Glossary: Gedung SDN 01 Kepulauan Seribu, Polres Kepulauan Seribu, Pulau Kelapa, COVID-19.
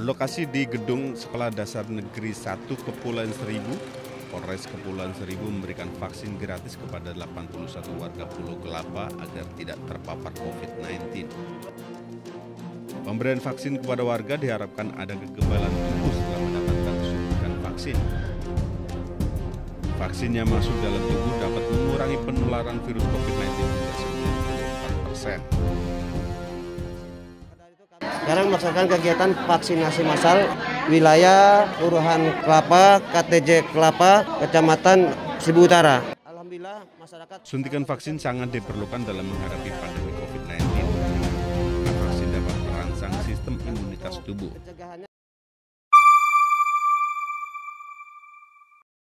Berlokasi di Gedung Sekolah Dasar Negeri 1 Kepulauan Seribu, Polres Kepulauan Seribu memberikan vaksin gratis kepada 81 warga Pulau Kelapa agar tidak terpapar COVID-19. Pemberian vaksin kepada warga diharapkan ada kekebalan tubuh setelah mendapatkan suntikan vaksin. Vaksin yang masuk dalam tubuh dapat mengurangi penularan virus COVID-19 hingga 94%. Sekarang melaksanakan kegiatan vaksinasi massal wilayah Kelurahan Kelapa, KTJ Kelapa, Kecamatan Seribu Utara. Alhamdulillah masyarakat. Suntikan vaksin sangat diperlukan dalam menghadapi pandemi COVID-19. Vaksin dapat merangsang sistem imunitas tubuh.